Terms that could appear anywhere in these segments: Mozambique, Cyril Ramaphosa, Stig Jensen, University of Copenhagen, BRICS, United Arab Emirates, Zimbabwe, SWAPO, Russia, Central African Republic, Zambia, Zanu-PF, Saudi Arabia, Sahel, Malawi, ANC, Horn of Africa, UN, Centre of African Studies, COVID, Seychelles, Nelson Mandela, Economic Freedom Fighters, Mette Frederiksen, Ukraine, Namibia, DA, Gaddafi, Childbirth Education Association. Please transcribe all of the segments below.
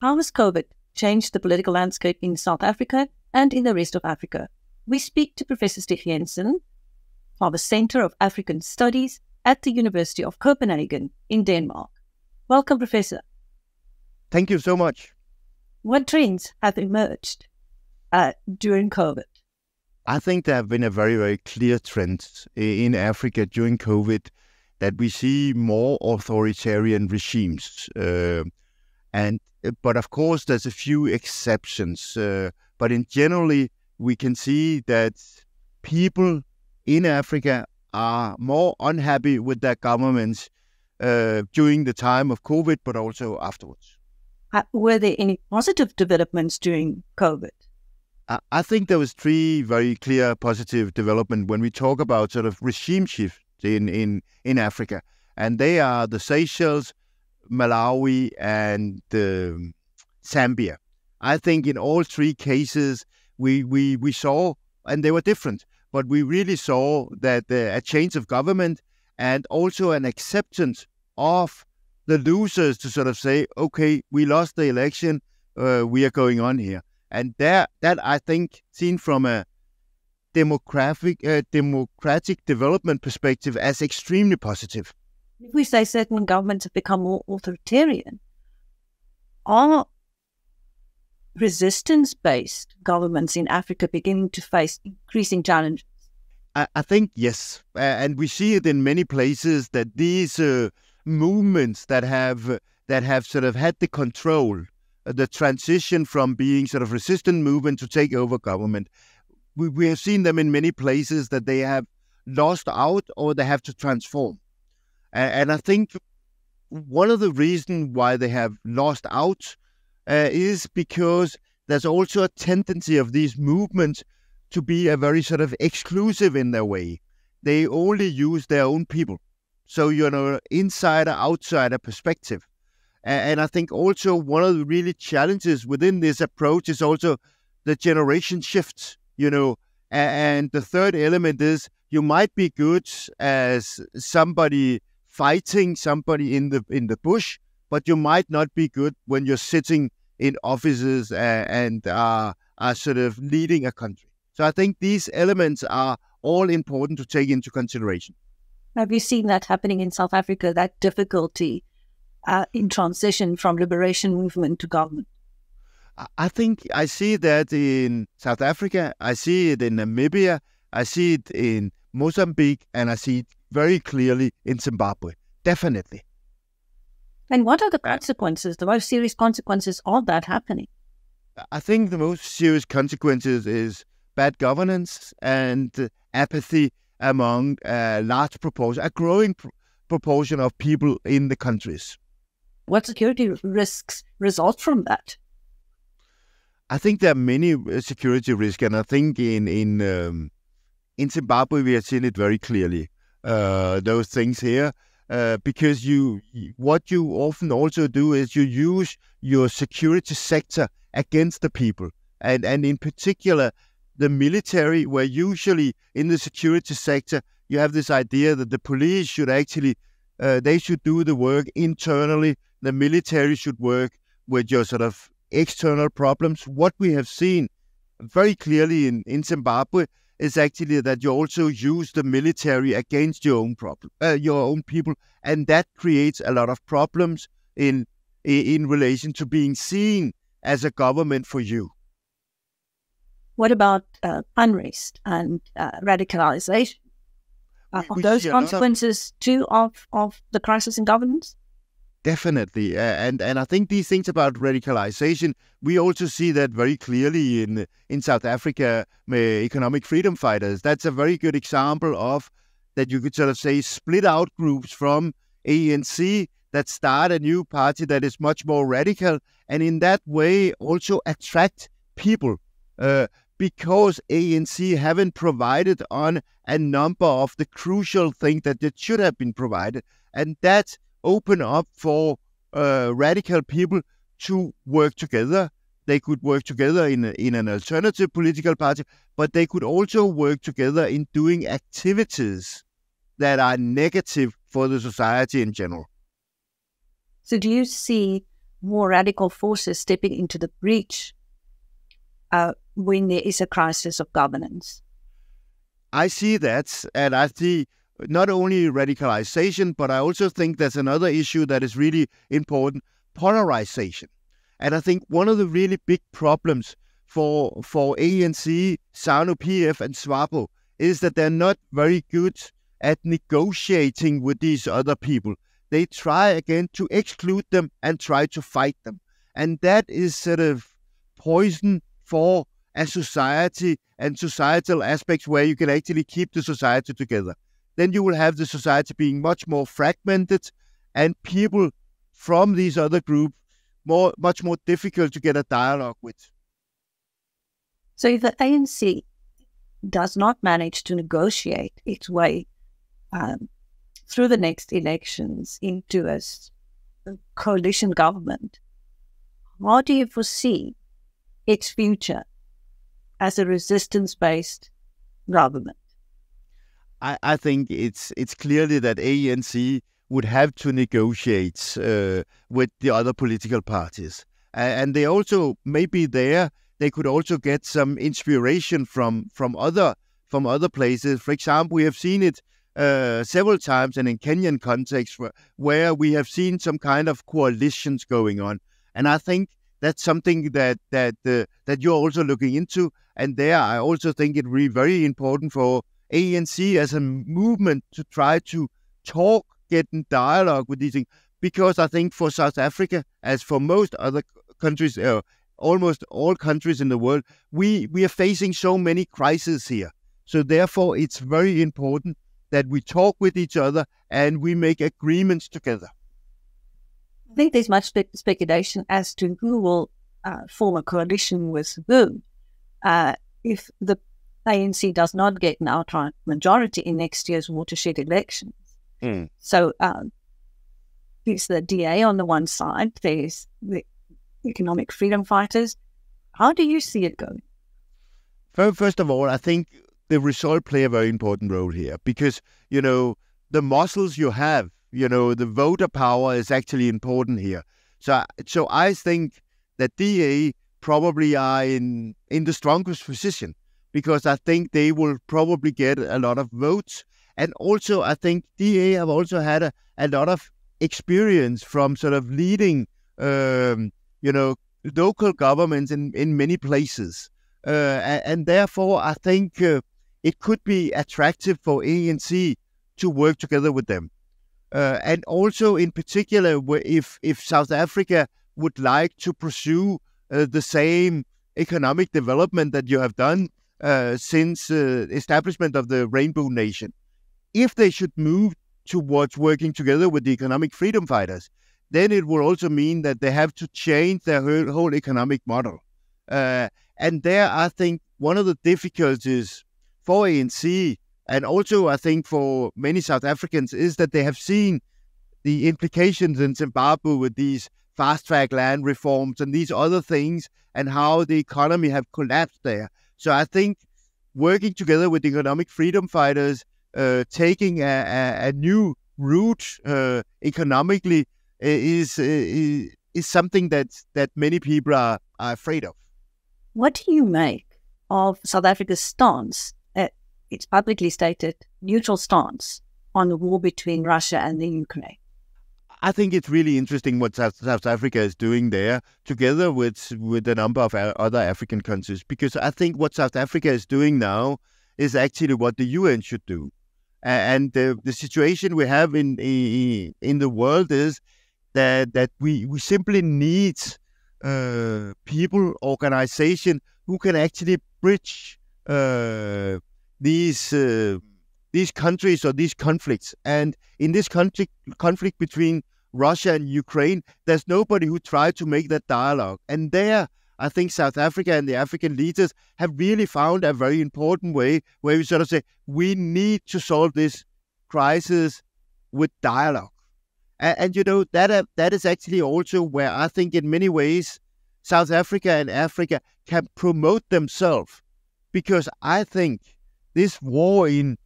How has COVID changed the political landscape in South Africa and in the rest of Africa? We speak to Professor Stig Jensen from the Centre of African Studies at the University of Copenhagen in Denmark. Welcome, Professor. Thank you so much. What trends have emerged during COVID? I think there have been a very, very clear trend in Africa during COVID that we see more authoritarian regimes. But of course, there's a few exceptions. But in generally, we can see that people in Africa are more unhappy with their governments during the time of COVID, but also afterwards. Were there any positive developments during COVID? I think there was three very clear positive developments when we talk about sort of regime shift in Africa, and they are the Seychelles, Malawi and Zambia. I think in all three cases we saw, and they were different, but we really saw that a change of government and also an acceptance of the losers to sort of say, okay, we lost the election, we are going on here. And that I think, seen from a democratic development perspective, as extremely positive. If we say certain governments have become more authoritarian, are resistance-based governments in Africa beginning to face increasing challenges? I think yes, and we see it in many places that these movements that have sort of had the control, the transition from being sort of resistant movement to take over government, we have seen them in many places that they have lost out or they have to transform. And I think one of the reasons why they have lost out is because there's also a tendency of these movements to be a very sort of exclusive in their way. They only use their own people. So, you know, insider, outsider perspective. And I think also one of the really challenges within this approach is also the generation shifts, you know. And the third element is you might be good as somebody fighting somebody in the bush, but you might not be good when you're sitting in offices and are sort of leading a country. So I think these elements are all important to take into consideration. Have you seen that happening in South Africa, that difficulty in transition from liberation movement to government? I think I see that in South Africa, I see it in Namibia, I see it in Mozambique, and I see it very clearly in Zimbabwe, definitely. And what are the consequences, the most serious consequences of that happening? I think the most serious consequences is bad governance and apathy among a growing proportion of people in the countries. What security risks result from that? I think there are many security risks, and I think in Zimbabwe we have seen it very clearly. Those things here, because what you often also do is you use your security sector against the people, and in particular the military, where usually in the security sector you have this idea that the police should actually they should do the work internally, the military should work with your sort of external problems. What we have seen very clearly in Zimbabwe is actually that you also use the military against your own people, and that creates a lot of problems in relation to being seen as a government for you. What about unrest and radicalization? Are those consequences too of the crisis in governance? Definitely, and I think these things about radicalization, we also see that very clearly in South Africa, Economic Freedom Fighters. That's a very good example of that you could sort of say split out groups from ANC that start a new party that is much more radical, and in that way also attract people because ANC haven't provided on a number of the crucial things that it should have been provided, and that's open up for radical people to work together, They could work together in an alternative political party, but they could also work together in doing activities that are negative for the society in general. So do you see more radical forces stepping into the breach when there is a crisis of governance? I see that, and I see not only radicalization, but I also think there's another issue that is really important, polarization. And I think one of the really big problems for ANC, Zanu-PF and SWAPO is that they're not very good at negotiating with these other people. They try again to exclude them and try to fight them. And that is sort of poison for a society and societal aspects where you can actually keep the society together. Then you will have the society being much more fragmented and people from these other groups much more difficult to get a dialogue with. So if the ANC does not manage to negotiate its way through the next elections into a coalition government, how do you foresee its future as a resistance-based government? I think it's clearly that ANC would have to negotiate with the other political parties. And they also, maybe there, they could also get some inspiration from other places. For example, we have seen it several times and in Kenyan context where we have seen some kind of coalitions going on. And I think that's something that you're also looking into. And there, I also think it would be very important for ANC as a movement to try to talk, get in dialogue with these things, because I think for South Africa, as for most other countries, almost all countries in the world, we are facing so many crises here. So therefore, it's very important that we talk with each other and we make agreements together. I think there's much speculation as to who will form a coalition with whom if the ANC does not get an outright majority in next year's watershed election. Mm. So there's the DA on the one side, there's the Economic Freedom Fighters. How do you see it going? First of all, I think the result plays a very important role here because, you know, the muscles you have, you know, the voter power is actually important here. So I think that DA probably are in the strongest position because I think they will probably get a lot of votes. And also, I think DA have also had a lot of experience from sort of leading, you know, local governments in many places. And therefore, I think it could be attractive for ANC to work together with them. And also, in particular, if South Africa would like to pursue the same economic development that you have done since establishment of the Rainbow Nation, if they should move towards working together with the Economic Freedom Fighters, then it will also mean that they have to change their whole economic model. And there, I think one of the difficulties for ANC, and also I think for many South Africans, is that they have seen the implications in Zimbabwe with these fast-track land reforms and these other things, and how the economy have collapsed there. So I think working together with the Economic Freedom Fighters, taking a new route economically is something that many people are afraid of. What do you make of South Africa's stance, its publicly stated neutral stance on the war between Russia and the Ukraine? I think it's really interesting what South Africa is doing there, together with a number of other African countries, because I think what South Africa is doing now is actually what the UN should do. And the situation we have in the world is that we simply need people, organizations who can actually bridge these countries or these conflicts. And in this conflict between Russia and Ukraine, there's nobody who tried to make that dialogue. And there, I think South Africa and the African leaders have really found a very important way where we sort of say, we need to solve this crisis with dialogue. And you know, that is actually also where I think in many ways South Africa and Africa can promote themselves, because I think this war in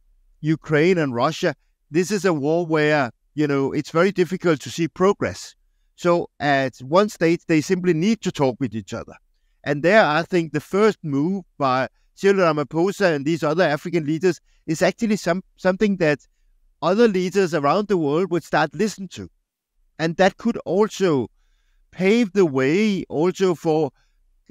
Ukraine and Russia, this is a war where, you know, it's very difficult to see progress. So at one stage, they simply need to talk with each other. And there, I think the first move by Cyril Ramaphosa and these other African leaders is actually something that other leaders around the world would start listening to. And that could also pave the way also for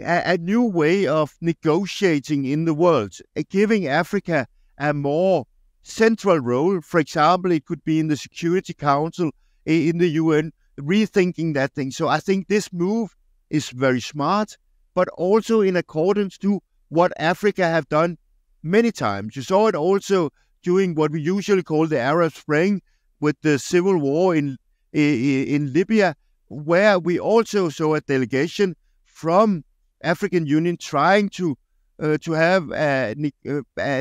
a new way of negotiating in the world, giving Africa a more central role. For example, it could be in the Security Council, in the UN, rethinking that thing. So I think this move is very smart, but also in accordance to what Africa have done many times. You saw it also during what we usually call the Arab Spring with the civil war in Libya, where we also saw a delegation from African Union trying to have a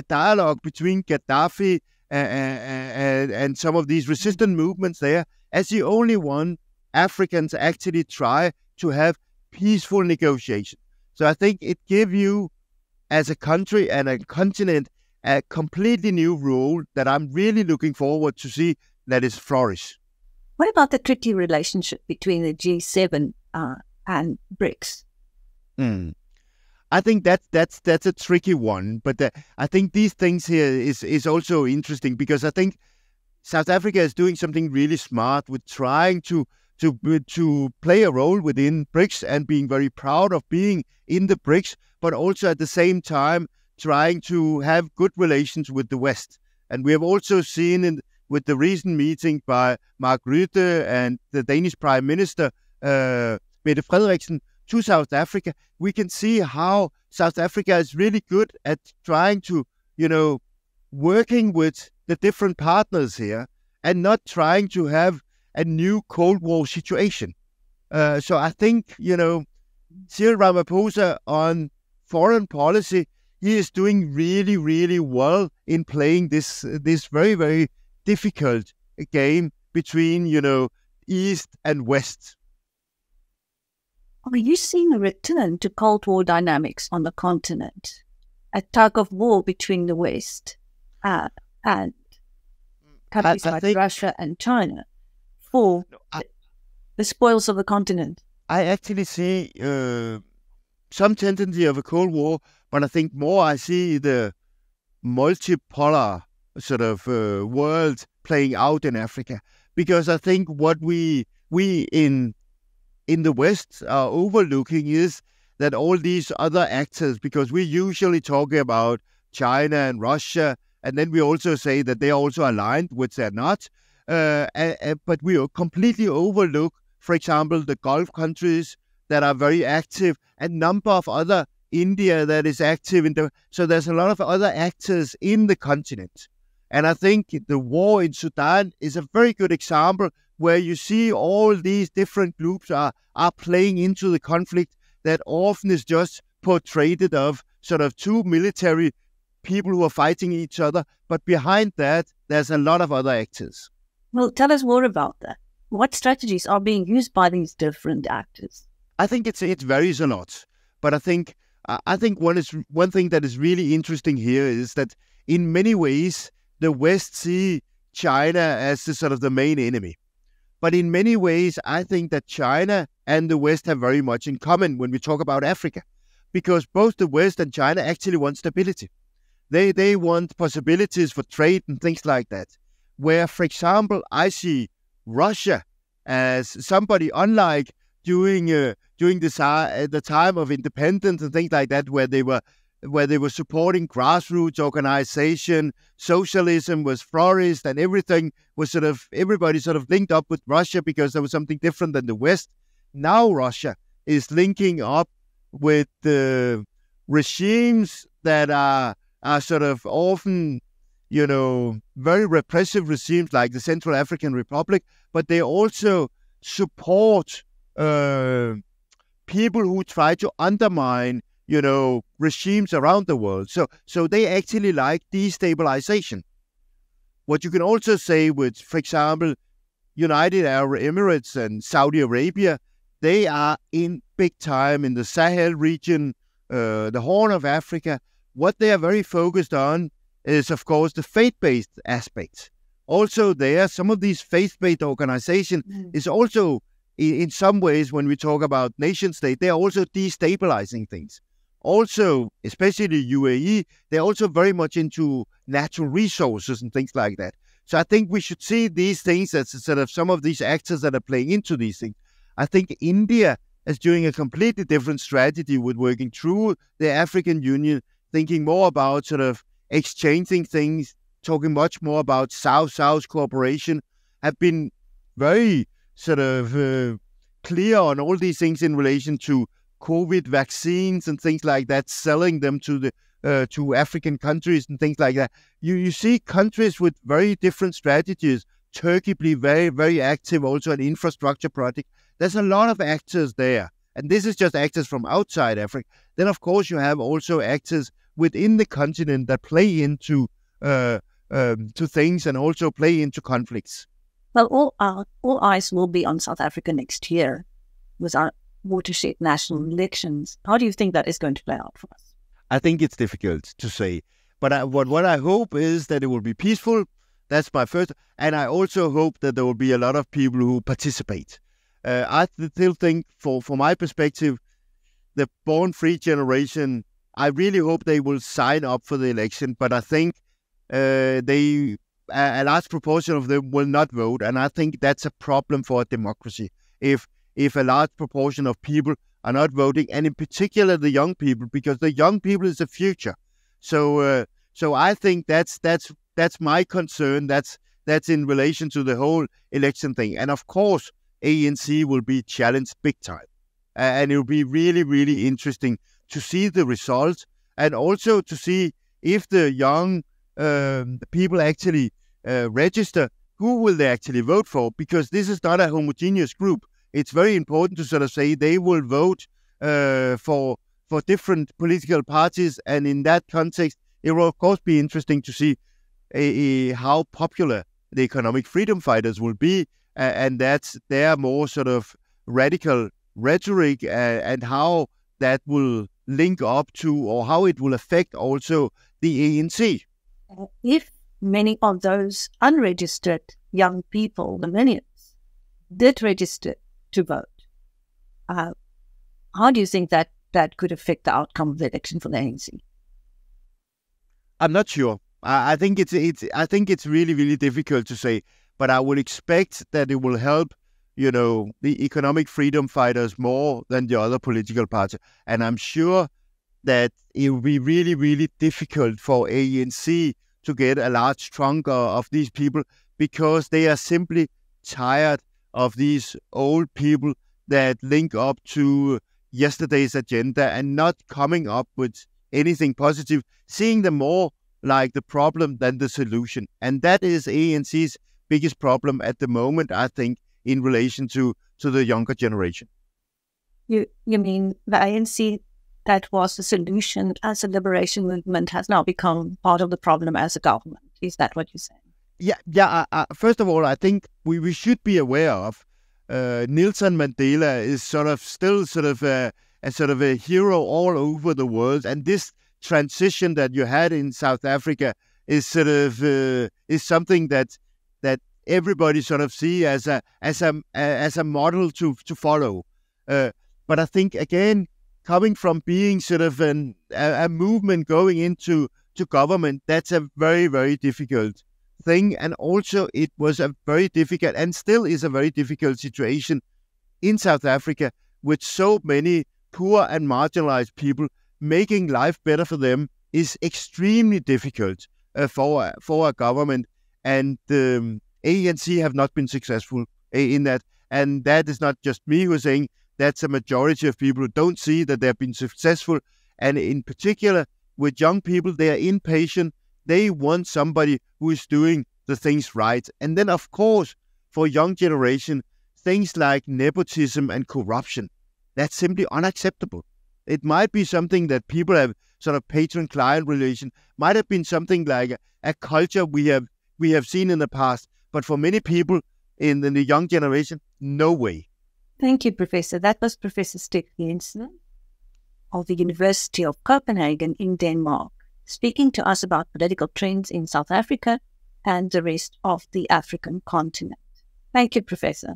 dialogue between Gaddafi and some of these resistant movements there, as the only one Africans actually try to have peaceful negotiation. So I think it gives you, as a country and a continent, a completely new role that I'm really looking forward to see that is flourish. What about the tricky relationship between the G7 and BRICS? I think that's a tricky one, but I think these things here is also interesting, because I think South Africa is doing something really smart with trying to play a role within BRICS and being very proud of being in the BRICS, but also at the same time trying to have good relations with the West. And we have also seen with the recent meeting by Mark Rutte and the Danish Prime Minister Mette Frederiksen to South Africa, we can see how South Africa is really good at trying to, you know, working with the different partners here and not trying to have a new Cold War situation. So I think, you know, Cyril Ramaphosa on foreign policy, he is doing really, really well in playing this very, very difficult game between, you know, East and West. Are you seeing a return to Cold War dynamics on the continent? A tug of war between the West and countries like Russia and China for the spoils of the continent? I actually see some tendency of a Cold War, but I think more I see the multipolar sort of world playing out in Africa, because I think what we in the West are overlooking is that all these other actors, because we usually talk about China and Russia, and then we also say that they are also aligned, which they're not. But we completely overlook, for example, the Gulf countries that are very active, and a number of other, India that is active. So there's a lot of other actors in the continent. And I think the war in Sudan is a very good example where you see all these different groups are playing into the conflict that often is just portrayed of sort of two military people who are fighting each other. But behind that, there's a lot of other actors. Well, tell us more about that. What strategies are being used by these different actors? I think it varies a lot. But I think one thing that is really interesting here is that in many ways, the West see China as the sort of the main enemy. But in many ways, I think that China and the West have very much in common when we talk about Africa, because both the West and China actually want stability. They want possibilities for trade and things like that, where, for example, I see Russia as somebody unlike during the time of independence and things like that, where they were supporting grassroots organization, socialism was flourished, and everything was sort of, everybody sort of linked up with Russia because there was something different than the West. Now Russia is linking up with the regimes that are sort of often, you know, very repressive regimes like the Central African Republic, but they also support people who try to undermine, you know, regimes around the world. So they actually like destabilization. What you can also say with, for example, United Arab Emirates and Saudi Arabia, they are in big time in the Sahel region, the Horn of Africa. What they are very focused on is, of course, the faith-based aspects. Also there, some of these faith-based organizations is also, in some ways, when we talk about nation-state, they are also destabilizing things. Also, especially the UAE, they're also very much into natural resources and things like that. So I think we should see these things as sort of some of these actors that are playing into these things. I think India is doing a completely different strategy with working through the African Union, thinking more about sort of exchanging things, talking much more about South-South cooperation, have been very sort of clear on all these things in relation to COVID vaccines and things like that, selling them to the to African countries and things like that. You see countries with very different strategies. Turkey be very, very active also in infrastructure project. There's a lot of actors there. And this is just actors from outside Africa. Then, of course, you have also actors within the continent that play into to things and also play into conflicts. Well, all eyes will be on South Africa next year with our watershed national elections. How do you think that is going to play out for us? I think it's difficult to say. But what I hope is that it will be peaceful. That's my first. And I also hope that there will be a lot of people who participate. I still think, from my perspective, the born free generation, I really hope they will sign up for the election. But I think a large proportion of them will not vote. And I think that's a problem for a democracy. If a large proportion of people are not voting, and in particular the young people, because the young people is the future. So I think that's my concern. That's in relation to the whole election thing. And of course, ANC will be challenged big time, and it will be really, really interesting to see the results, and also to see if the young people actually register. Who will they actually vote for? Because this is not a homogeneous group. It's very important to sort of say they will vote for different political parties. And in that context, it will, of course, be interesting to see how popular the economic freedom fighters will be. And that's their more sort of radical rhetoric and how that will link up to or how it will affect also the ANC. If many of those unregistered young people, the millennials, did register to vote, how do you think that could affect the outcome of the election for the ANC? I'm not sure. I think it's really, really difficult to say. But I would expect that it will help, you know, the economic freedom fighters more than the other political parties. And I'm sure that it will be really, really difficult for ANC to get a large chunk of these people because they are simply tired of these old people that link up to yesterday's agenda and not coming up with anything positive, seeing them more like the problem than the solution. And that is ANC's biggest problem at the moment, I think, in relation to the younger generation. You mean the ANC that was the solution as a liberation movement has now become part of the problem as a government? Is that what you're saying? Yeah. First of all, I think we should be aware of Nelson Mandela is sort of still sort of a hero all over the world, and this transition that you had in South Africa is sort of is something that everybody sort of see as a model to follow. But I think again, coming from being sort of a movement going into government, that's a very, very difficult thing. And also it was a very difficult and still is a very difficult situation in South Africa with so many poor and marginalized people. Making life better for them is extremely difficult for a government, and ANC have not been successful in that. And that is not just me who's saying, that's a majority of people who don't see that they've been successful. And in particular with young people, they are impatient. They want somebody who is doing the things right. And then, of course, for young generation, things like nepotism and corruption, that's simply unacceptable. It might be something that people have sort of patron-client relation, might have been something like a culture we have seen in the past. But for many people in the young generation, no way. Thank you, Professor. That was Professor Stig Jensen of the University of Copenhagen in Denmark, speaking to us about political trends in South Africa and the rest of the African continent. Thank you, Professor.